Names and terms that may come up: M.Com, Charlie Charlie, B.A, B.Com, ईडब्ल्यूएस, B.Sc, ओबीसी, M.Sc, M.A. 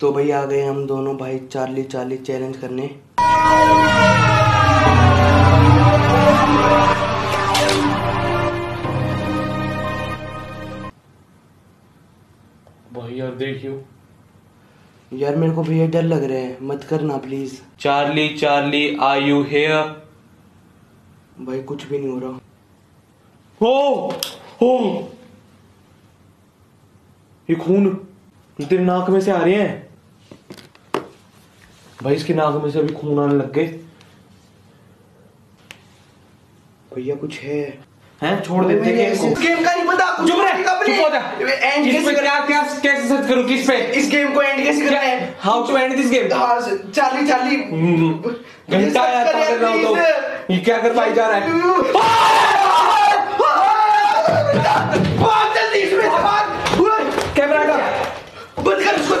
तो भाई आ गए हम दोनों भाई चार्ली चार्ली चैलेंज करने। भाई यार देखियो यार मेरे को भैया डर लग रहा है, मत करना please. Charlie Charlie are you here? भाई कुछ भी नहीं हो रहा। हो ये खून तेरे नाक में से आ रहे हैं। भाई इसकी नाक में से अभी खून आने लग गए। भैया कुछ है हैं? छोड़ देते हैं इसको। गेम का नहीं पता। चुप रह, चुप हो जा। एंड कैसे करें? क्या कैसे सर्च करूं किस पे? इस गेम को एंड कैसे करना है? How to end this game? Charlie Charlie घंटा यार कर रहा हूं तो ये क्या कर पाई जा रहा है? कैमरा का बंद कर उसको।